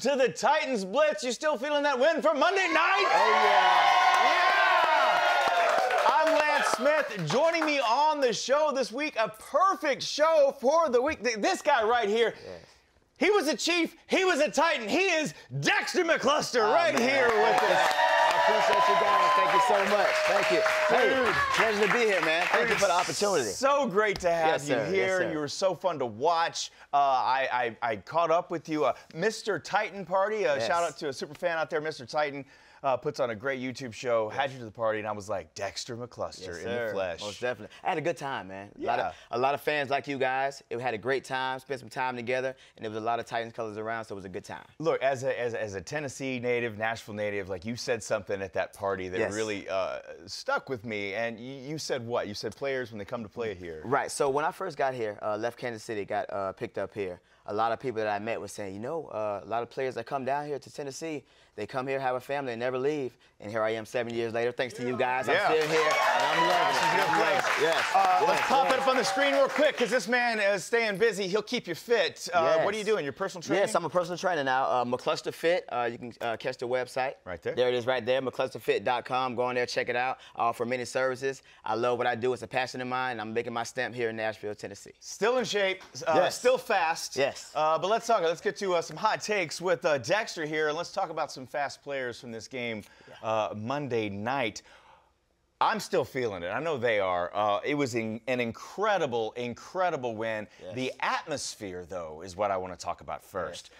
to the Titans Blitz. You still feeling that win from Monday night? Oh, yeah. Yeah. I'm Lance Smith. Joining me on the show this week, a perfect show for the week. This guy right here, he was a Chief, he was a Titan. He is Dexter McCluster here with us. I appreciate you guys. Thank you so much. Thank you. Hey, pleasure to be here, man. Thank you for the opportunity. So great to have you here. You were so fun to watch. I caught up with you. Mr. Titan Party. Shout out to a super fan out there, Mr. Titan. Puts on a great YouTube show, had you to the party, and I was like, Dexter McCluster in the flesh. Most definitely. I had a good time, man. A lot of fans like you guys. It had a great time, spent some time together, and there was a lot of Titans colors around, so it was a good time. Look, as a Tennessee native, Nashville native, like you said something at that party that really stuck with me, and you said what? You said players, when they come to play here. Right, so when I first got here, left Kansas City, got picked up here, a lot of people that I met were saying, you know, a lot of players that come down here to Tennessee, they come here, have a family, and never leave. And here I am 7 years later. Thanks to you guys, I'm still here, and I'm loving it. This is a good place. Let's pop it up on the screen real quick, because this man is staying busy. He'll keep you fit. What are you doing? Your personal trainer? Yes, I'm a personal trainer now. McCluster Fit. You can catch the website. Right there. There it is right there, McClusterFit.com. Go on there, check it out. I offer many services. I love what I do. It's a passion of mine, and I'm making my stamp here in Nashville, Tennessee. Still in shape. Still fast. But let's talk. Let's get to some hot takes with Dexter here, and let's talk about some fast players from this game Monday night. I'm still feeling it. I know they are. It was an incredible, incredible win. The atmosphere, though, is what I want to talk about first.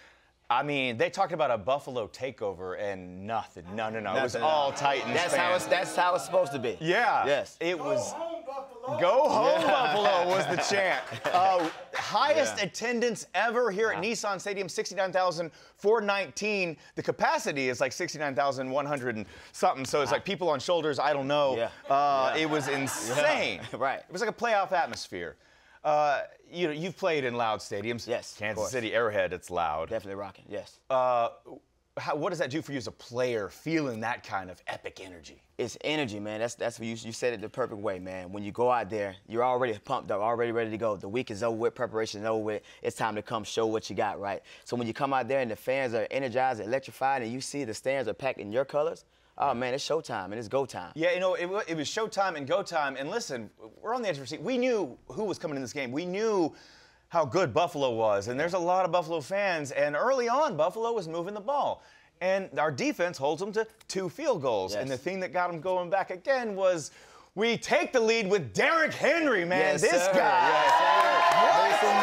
I mean, they talked about a Buffalo takeover and nothing. No. It was all Titans. That's how it's supposed to be. Yeah. Yes. It was. Go home, Buffalo was the chant. Highest attendance ever here at Nissan Stadium, 69,419. The capacity is like 69,100 and something, so it's like people on shoulders, I don't know. It was insane. It was like a playoff atmosphere. You know, you've played in loud stadiums. Yes, Kansas City, Arrowhead, it's loud. Definitely rocking, yes. What does that do for you as a player, feeling that kind of epic energy? It's energy, man. That's what you said it the perfect way, man. When you go out there, you're already pumped up, already ready to go. The week is over with, preparation is over with. It's time to come show what you got, right? So when you come out there and the fans are energized, electrified, and you see the stands are packed in your colors, oh, man, it's showtime and it's go time. Yeah, you know, it was showtime and go time. And listen, we're on the edge of our seat. We knew who was coming in this game. We knew how good Buffalo was, and there's a lot of Buffalo fans, and early on, Buffalo was moving the ball. And our defense holds them to 2 field goals, and the thing that got them going back again was we take the lead with Derrick Henry, man. This guy. Make some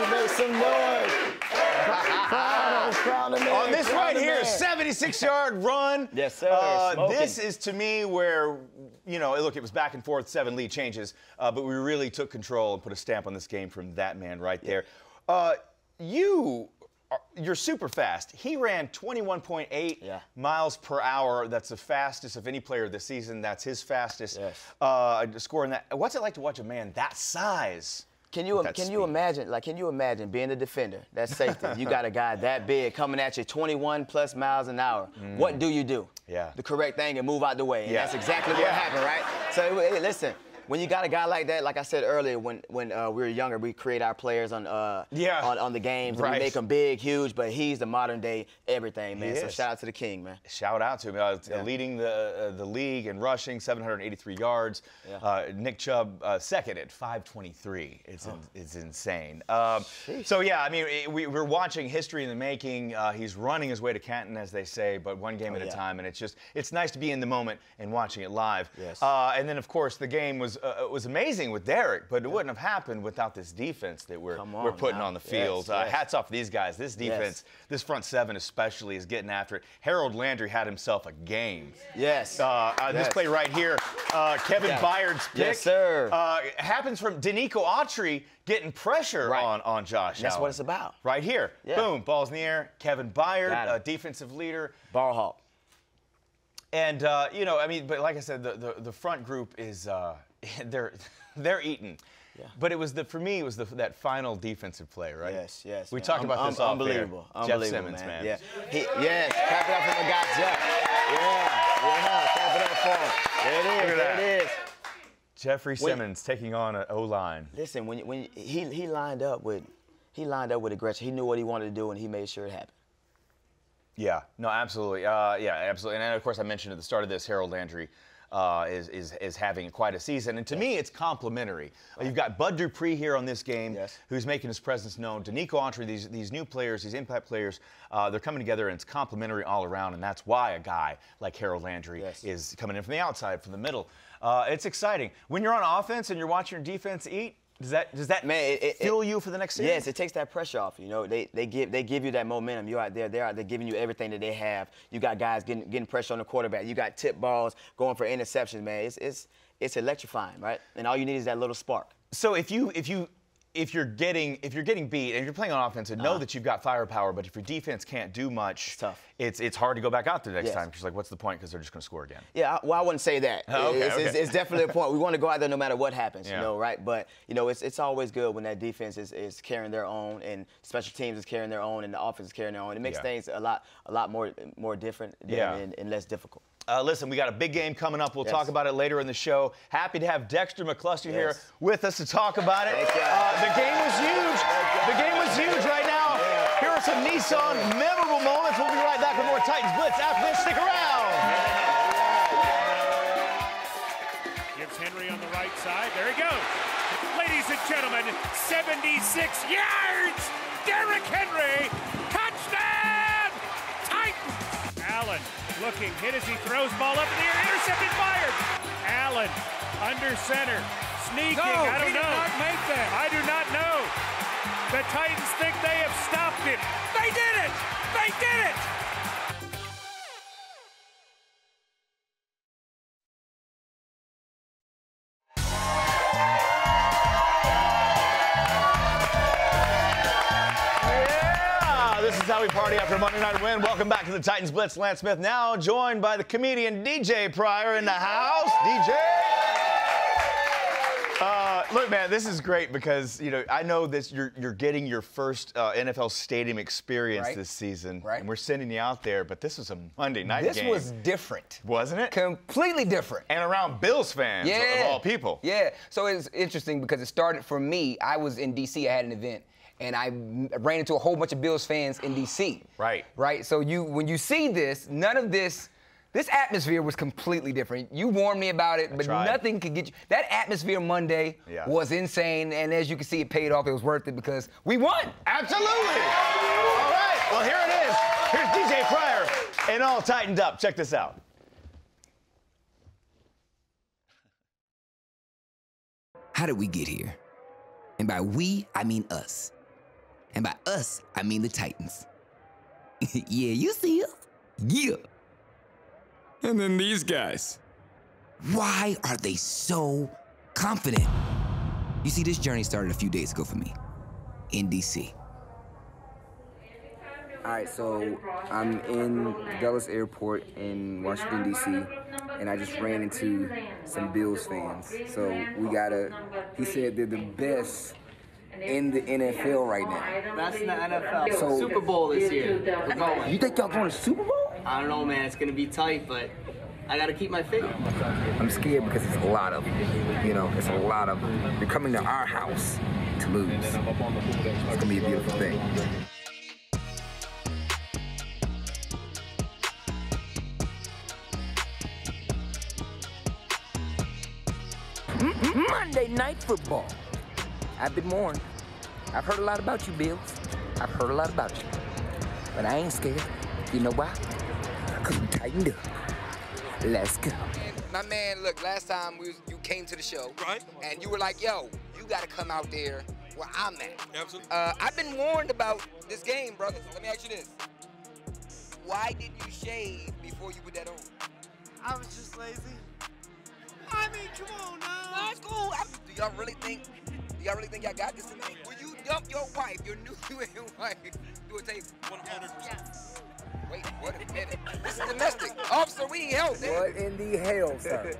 noise, baby, make some noise. On this right here, 76-yard run. This is, to me, where, you know, look, it was back and forth, 7 lead changes, but we really took control and put a stamp on this game from that man right there. You're super fast. He ran 21.8 miles per hour. That's the fastest of any player this season. That's his fastest score in that. What's it like to watch a man that size? Can you imagine, like, can you imagine being a defender, that's safety, you got a guy that big coming at you 21+ miles an hour. What do? The correct thing and move out the way. And that's exactly what happened, right? So, hey, listen, when you got a guy like that, like I said earlier, when we were younger, we create our players on the games, and we make them big, huge, but he's the modern-day everything, man. So shout out to the king, man. Shout out to him. Leading the league in rushing, 783 yards. Nick Chubb second at 523. It's insane. So, yeah, I mean, we're watching history in the making. He's running his way to Canton, as they say, but one game at a time, and it's nice to be in the moment and watching it live. And then, of course, the game was it was amazing with Derrick, but it wouldn't have happened without this defense that we're putting on the field. Hats off to these guys. This defense, this front seven especially, is getting after it. Harold Landry had himself a game. This play right here, Kevin Byard's pick. Happens from Denico Autry getting pressure on Josh Allen. That's what it's about. Right here. Boom, ball's in the air. Kevin Byard, defensive leader. Ball hawk. And, you know, I mean, but like I said, the front group is they're eating. But it was for me it was that final defensive play, right? We talked about this all there. Jeff Simmons, man. Clap it up for the guy, Jeff. Clap it up for him. There it is. Jeffrey Simmons taking on an O-line. Listen, when he lined up with aggression, he knew what he wanted to do and he made sure it happened. Yeah, no, absolutely. Yeah, absolutely. And of course, I mentioned at the start of this, Harold Landry is having quite a season. And to me, it's complimentary. Right. You've got Bud Dupree here on this game, who's making his presence known. Denico Autry, these new players, these impact players, they're coming together, and it's complimentary all around. And that's why a guy like Harold Landry is coming in from the outside, from the middle. It's exciting. When you're on offense and you're watching your defense eat, Does that fuel you for the next season? Yes, it takes that pressure off. You know, they give you that momentum. You're out there, they're out there giving you everything that they have. You got guys getting pressure on the quarterback. You got tip balls going for interceptions, man. It's electrifying, right? And all you need is that little spark. So if you're getting beat and you're playing on offense and know that you've got firepower, but if your defense can't do much, it's tough. It's hard to go back out there next time, because like, what's the point? Because they're just going to score again. Yeah, well, I wouldn't say that. It's definitely a point. We want to go out there no matter what happens, you know, right? But you know, it's always good when that defense is carrying their own, and special teams is carrying their own, and the offense is carrying their own. It makes things a lot more different and less difficult. Listen, we got a big game coming up. We'll talk about it later in the show. Happy to have Dexter McCluster here with us to talk about it. The game was huge. The game was huge right now. Here are some Nissan memorable moments. We'll be right back with more Titans Blitz after this. Stick around. Gives Henry on the right side. There he goes. Ladies and gentlemen, 76 yards. Derrick Henry. Touchdown, Titans. Allen. Looking, hit as he throws ball up in the air, intercepted, Byard. Allen, under center, sneaking, I don't know. He did not make that. I do not know. The Titans think they have stopped it. They did it! They did it! Party after Monday night win. Welcome back to the Titans Blitz. Lance Smith now joined by the comedian DJ Pryor in the house. DJ! Look, man, this is great because, you know, I know this. You're getting your first NFL stadium experience this season, and we're sending you out there. But this was a Monday night game. This was different, wasn't it? Completely different. And around Bills fans, of all people. Yeah. So it's interesting because it started for me. I was in D.C. I had an event. And I ran into a whole bunch of Bills fans in D.C. Right? So when you see this, none of this, this atmosphere was completely different. You warned me about it, but nothing could get you. That atmosphere Monday was insane, and as you can see, it paid off. It was worth it because we won. Absolutely. All right, well, here it is. Here's DJ Pryor and all tightened up. Check this out. How did we get here? And by we, I mean us. And by us, I mean the Titans. Yeah, you see us? Yeah. And then these guys. Why are they so confident? You see, this journey started a few days ago for me, in D.C. All right, so I'm in Dulles Airport in Washington, D.C., and I just ran into some Bills fans. So we he said they're the best in the NFL right now. That's in the NFL. So, Super Bowl this year. We're going. You think y'all going to Super Bowl? I don't know, man. It's going to be tight, but I got to keep my figure. I'm scared because it's a lot of them. You know, it's a lot of them. They're coming to our house to lose. It's going to be a beautiful thing. Monday Night Football. I've been warned. I've heard a lot about you, Bills. I've heard a lot about you. But I ain't scared. You know why? Because we tightened up. Let's go. My man, look, last time you came to the show, and you were like, yo, you got to come out there where I'm at. Absolutely. I've been warned about this game, brother. Let me ask you this. Why didn't you shave before you put that on? I was just lazy. I mean, come on now. That's cool. Do y'all really think... Y'all really think y'all got this tonight? Will you dump your wife, your new wife, do a table? 100%. Wait, what a minute. This is domestic. Officer, we need help. What in the hell, sir?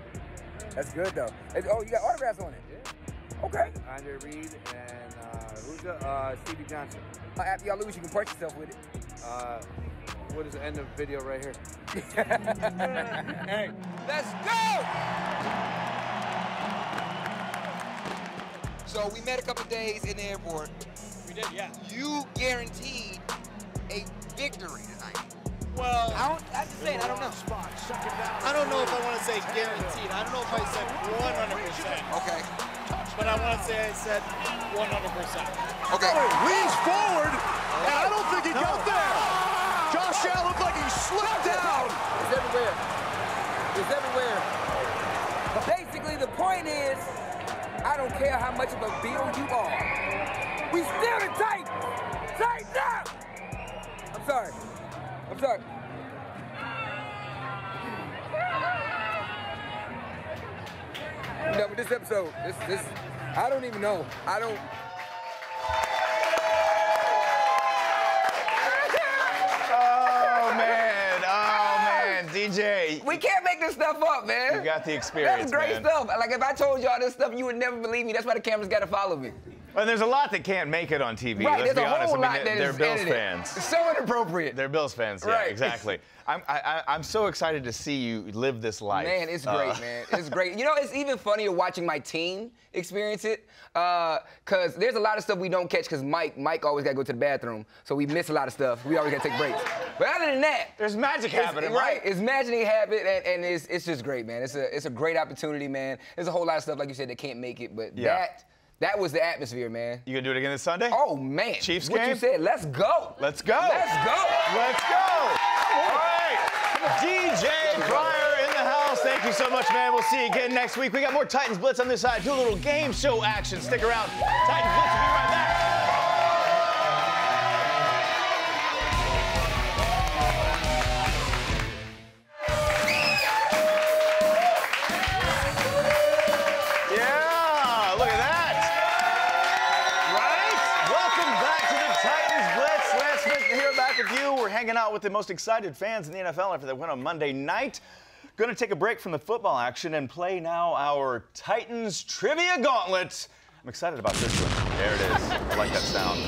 That's good, though. Oh, you got autographs on it? Yeah. Okay. Andre Reed and who's Stevie Johnson. After y'all lose, you can punch yourself with it. What is the end of the video right here? Hey, let's go! So we met a couple days in the airport. We did, yeah. You guaranteed a victory tonight. Well, I'm just saying, I don't know. I don't know if I want to say guaranteed. I don't know if I said 100%. Okay. But I want to say I said 100%. Okay. Oh, leans forward, and I don't think he got there. Josh Allen looked like he slipped down. It's everywhere. It's everywhere. But basically, the point is, I don't care how much of a Bill you are. We still the Titans. Tighten up! I'm sorry. I'm sorry. You know, but this episode, this, I don't even know. I don't. DJ. We can't make this stuff up, man. You got the experience, That's great stuff. Like, if I told y'all this stuff, you would never believe me. That's why the camera's got to follow me. Well, there's a lot that can't make it on TV. Right, let's be honest. They're Bills fans. So inappropriate. They're Bills fans, yeah, right. Exactly. I'm so excited to see you live this life. Man, it's great, man. It's great. You know, it's even funnier watching my team experience it, because there's a lot of stuff we don't catch, because Mike always got to go to the bathroom, so we miss a lot of stuff. We always got to take breaks. But other than that, there's magic happening, right? It's magic happening, and it's just great, man. It's a great opportunity, man. There's a whole lot of stuff, like you said, that can't make it, but that was the atmosphere, man. You gonna do it again this Sunday? Oh, man. Chiefs game? What you said, let's go. Let's go. Let's go. Let's go. All right. DJ Pryor in the house. Thank you so much, man. We'll see you again next week. We got more Titans Blitz on this side. Do a little game show action. Stick around. Titans Blitz will be right back. Hanging out with the most excited fans in the NFL after they win on Monday night. Going to take a break from the football action and play now our Titans Trivia Gauntlet. I'm excited about this one. There it is. I like that sound.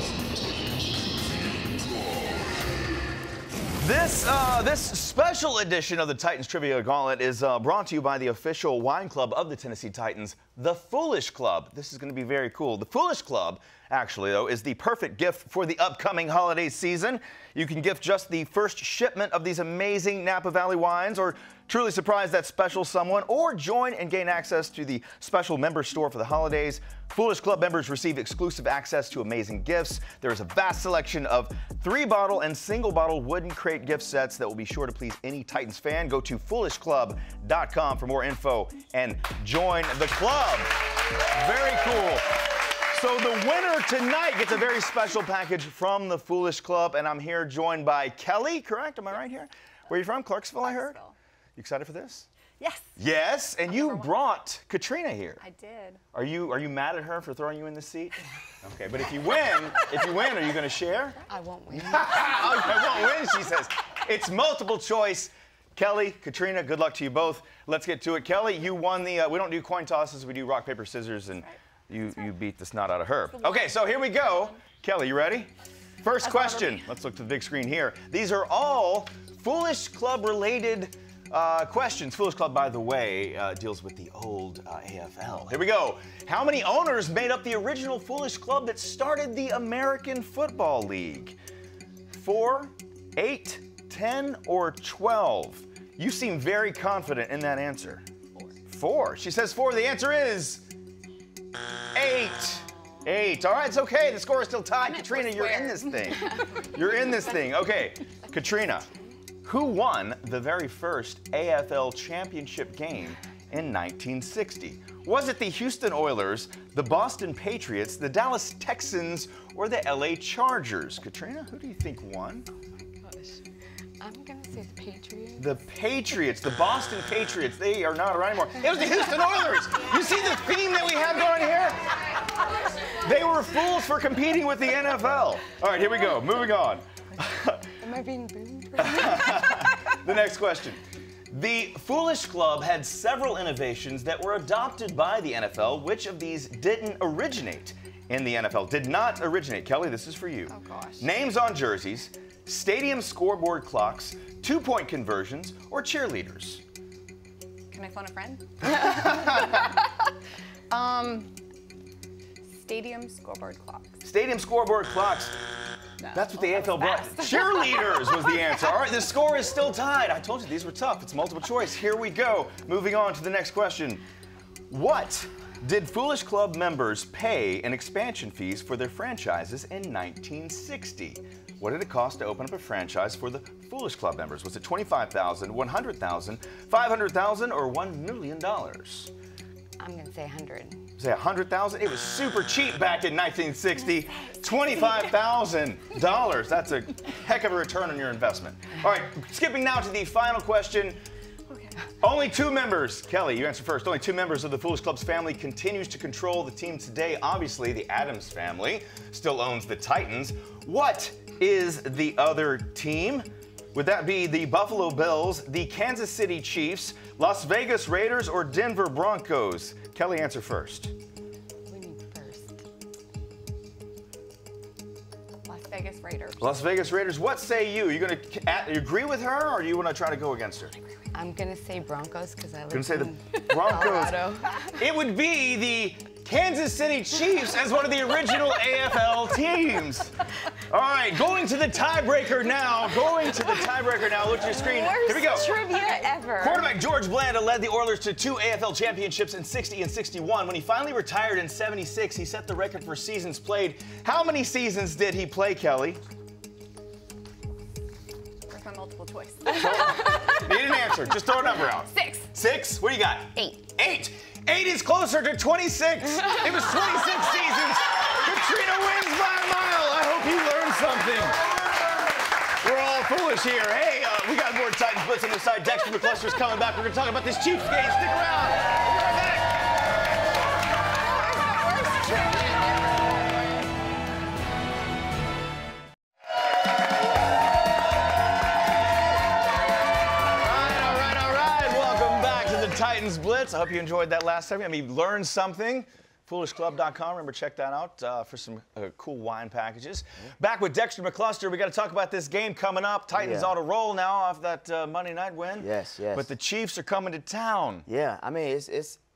This special edition of the Titans Trivia Gauntlet is brought to you by the official wine club of the Tennessee Titans, the Foolish Club. This is going to be very cool. The Foolish Club, actually, though, is the perfect gift for the upcoming holiday season. You can gift just the first shipment of these amazing Napa Valley wines, or truly surprise that special someone, or join and gain access to the special member store for the holidays. Foolish Club members receive exclusive access to amazing gifts. There is a vast selection of 3-bottle and single-bottle wooden crate gift sets that will be sure to please any Titans fan. Go to foolishclub.com for more info and join the club. Very cool. So the winner tonight gets a very special package from the Foolish Club, and I'm here joined by Kelly, correct? Am I right here? Where are you from? Clarksville, I heard? You excited for this? Yes. Yes, and you brought Katrina here. I did. Are you mad at her for throwing you in the seat? Okay, but if you win, are you going to share? I won't win. I won't win, she says. It's multiple choice. Kelly, Katrina, good luck to you both. Let's get to it. Kelly, you won the, we don't do coin tosses, we do rock, paper, scissors, and you beat the snot out of her. Okay, so here we go. Kelly, you ready? First question. Let's look to the big screen here. These are all Foolish Club-related questions. Foolish Club, by the way, deals with the old AFL. Here we go. How many owners made up the original Foolish Club that started the American Football League? 4, 8, 10, or 12? You seem very confident in that answer. 4. She says 4. The answer is 8. All right, it's okay. The score is still tied. Katrina, you're in this thing. You're in this thing. Okay, Katrina. Who won the very first AFL championship game in 1960? Was it the Houston Oilers, the Boston Patriots, the Dallas Texans, or the LA Chargers? Katrina, who do you think won? Oh my gosh. I'm gonna say the Patriots. The Patriots, the Boston Patriots. They are not around anymore. It was the Houston Oilers. You see the theme that we have going here? They were fools for competing with the NFL. All right, here we go, moving on. Am I being booed? The next question. The Foolish Club had several innovations that were adopted by the NFL. Which of these didn't originate in the NFL? Did not originate. Kelly, this is for you. Oh, gosh. Names on jerseys, stadium scoreboard clocks, two-point conversions, or cheerleaders? Can I phone a friend? Stadium scoreboard clocks. Stadium scoreboard clocks. That's what the NFL brought. Cheerleaders was the answer. All right, the score is still tied. I told you these were tough. It's multiple choice. Here we go. Moving on to the next question. What did Foolish Club members pay in expansion fees for their franchises in 1960? What did it cost to open up a franchise for the Foolish Club members? Was it $25,000, $100,000, $500,000, or $1 million? I'm going to say $100,000. Say $100,000? It was super cheap back in 1960. $25,000. That's a heck of a return on your investment. All right, skipping now to the final question. Okay. Only two members, Kelly, you answer first. Only two members of the Foolish Club's family continues to control the team today. Obviously, the Adams family still owns the Titans. What is the other team? Would that be the Buffalo Bills, the Kansas City Chiefs, Las Vegas Raiders, or Denver Broncos? Kelly, answer first. We need first. Las Vegas Raiders. Las Vegas Raiders. What say you? Are you going to agree with her, or do you want to try to go against her? I'm going to say Broncos because I live in Colorado. It would be the Kansas City Chiefs as one of the original AFL teams. All right, going to the tiebreaker now. Look at your screen. Here we go. Worst trivia ever. Quarterback George Blanda led the Oilers to two AFL championships in 60 and 61. When he finally retired in 76, he set the record for seasons played. How many seasons did he play, Kelly? That's my multiple choice. Need an answer. Just throw a number out. Six. Six? What do you got? Eight. Eight. 8 is closer to 26. It was 26 seasons. Katrina wins by a mile. I hope you learned something. We're all foolish here. Hey, we got more Titans Blitz on the side. Dexter McCluster's coming back. We're going to talk about this Chiefs game. Stick around. We'll be right back. Titans Blitz. I hope you enjoyed that last segment. I mean, you learned something. Foolishclub.com. Remember, check that out for some cool wine packages. Back with Dexter McCluster. We got to talk about this game coming up. Titans on a roll now off that Monday night win. Yes, yes. But the Chiefs are coming to town. Yeah, I mean, it's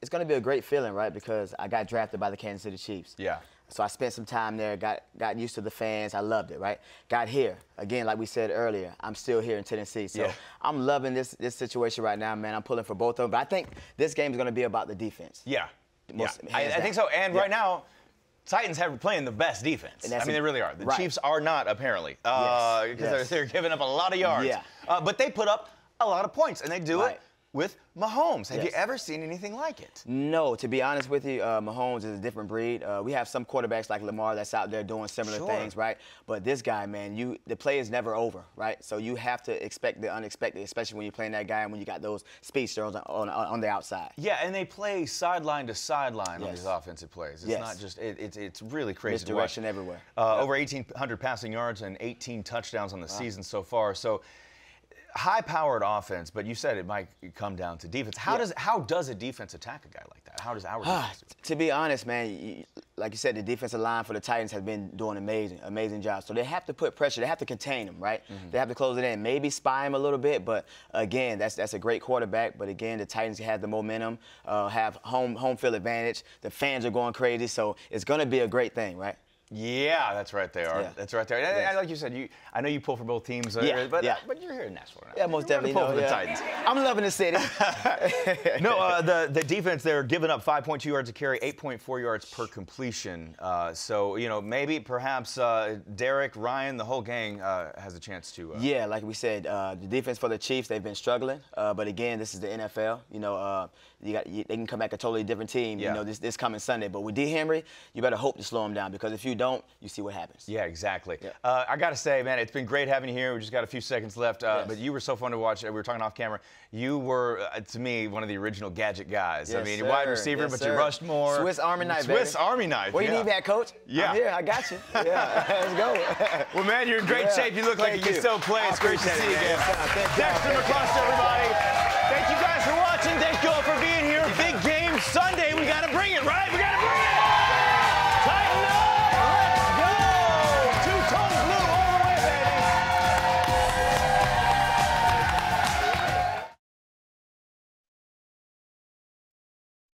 going to be a great feeling, right? Because I got drafted by the Kansas City Chiefs. Yeah. So I spent some time there, got used to the fans. I loved it, right? Got here. Again, like we said earlier, I'm still here in Tennessee. So I'm loving this situation right now, man. I'm pulling for both of them. But I think this game is going to be about the defense. Yeah. I think so. And right now, Titans have been playing the best defense. I mean, they really are. The Chiefs are not, apparently, because they're giving up a lot of yards. Yeah. But they put up a lot of points, and they do it with Mahomes. Have you ever seen anything like it? No, to be honest with you, Mahomes is a different breed. We have some quarterbacks like Lamar that's out there doing similar things, right? But this guy, man, the play is never over, right? So you have to expect the unexpected, especially when you're playing that guy and when you got those speedsters on the outside. Yeah, and they play sideline to sideline on these offensive plays. It's not just, it's really crazy to watch. Misdirection everywhere. Over 1,800 passing yards and 18 touchdowns on the season so far. So high-powered offense, but you said it might come down to defense. How does a defense attack a guy like that? How does our defense? To be honest, man, like you said, the defensive line for the Titans has been doing amazing job. So they have to put pressure. They have to contain him, right? They have to close it in. Maybe spy him a little bit, but again, that's a great quarterback. But again, the Titans have the momentum, have home field advantage. The fans are going crazy, so it's going to be a great thing, right? Yeah, that's right there. Yeah. That's right there. And like you said, I know you pull for both teams, but you're here in Nashville now. Yeah, most definitely. Pull for the Titans. I'm loving the city. No, the defense, they're giving up 5.2 yards a carry, 8.4 yards per completion. So, you know, maybe perhaps Derek, Ryan, the whole gang has a chance to. Yeah, like we said, the defense for the Chiefs, they've been struggling. But again, this is the NFL. You know, they can come back a totally different team, you know, this coming Sunday. But with D. Henry, you better hope to slow him down, because if you don't, you see what happens. Yeah, exactly. Yeah. I got to say, man, it's been great having you here. We just got a few seconds left, but you were so fun to watch. We were talking off camera. You were, to me, one of the original gadget guys. Yes, I mean, you're wide receiver, but you rushed more. Swiss Army knife, Swiss Army knife. Well, you need that, Coach? Yeah. I'm here. I got you. Yeah. Let's go. Well, man, you're in great shape. You look like you can still play. It's great to see you again. Dexter McCluster, everybody.